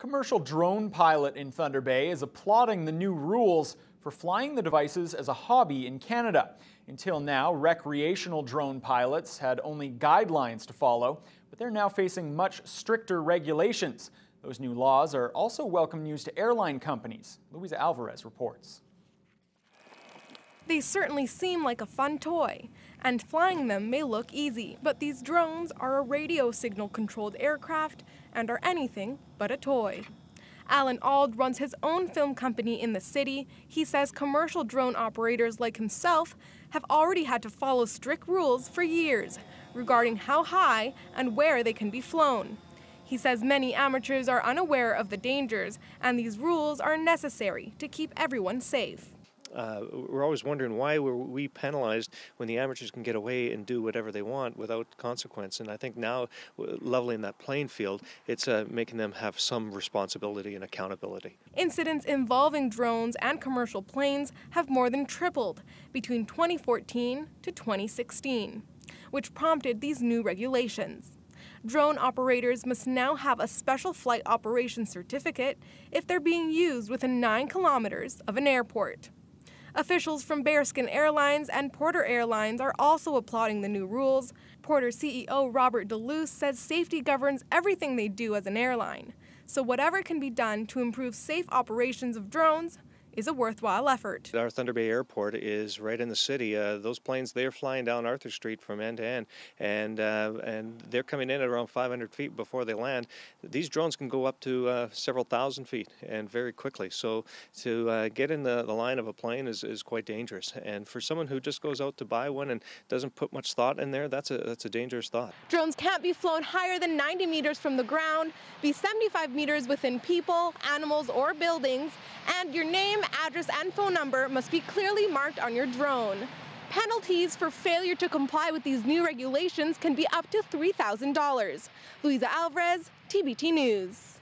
commercial drone pilot in Thunder Bay is applauding the new rules for flying the devices as a hobby in Canada. Until now, recreational drone pilots had only guidelines to follow, but they're now facing much stricter regulations. Those new laws are also welcome news to airline companies. Luisa Alvarez reports. They certainly seem like a fun toy, and flying them may look easy, but these drones are a radio signal-controlled aircraft and are anything but a toy. Alan Ald runs his own film company in the city. He says commercial drone operators like himself have already had to follow strict rules for years regarding how high and where they can be flown. He says many amateurs are unaware of the dangers, and these rules are necessary to keep everyone safe. We're always wondering why were we penalized when the amateurs can get away and do whatever they want without consequence. And I think now, leveling that playing field, it's making them have some responsibility and accountability. Incidents involving drones and commercial planes have more than tripled between 2014 to 2016, which prompted these new regulations. Drone operators must now have a special flight operation certificate if they're being used within 9 kilometers of an airport. Officials from Bearskin Airlines and Porter Airlines are also applauding the new rules. Porter CEO Robert DeLuce says safety governs everything they do as an airline, so whatever can be done to improve safe operations of drones is a worthwhile effort. Our Thunder Bay Airport is right in the city. Those planes, they're flying down Arthur Street from end to end, and they're coming in at around 500 feet before they land. These drones can go up to several thousand feet and very quickly. So to get in the line of a plane is quite dangerous. And for someone who just goes out to buy one and doesn't put much thought in there, that's a dangerous thought. Drones can't be flown higher than 90 meters from the ground, be 75 meters within people, animals, or buildings, and your name, address, and phone number must be clearly marked on your drone. Penalties for failure to comply with these new regulations can be up to $3,000. Luisa Alvarez, TBT News.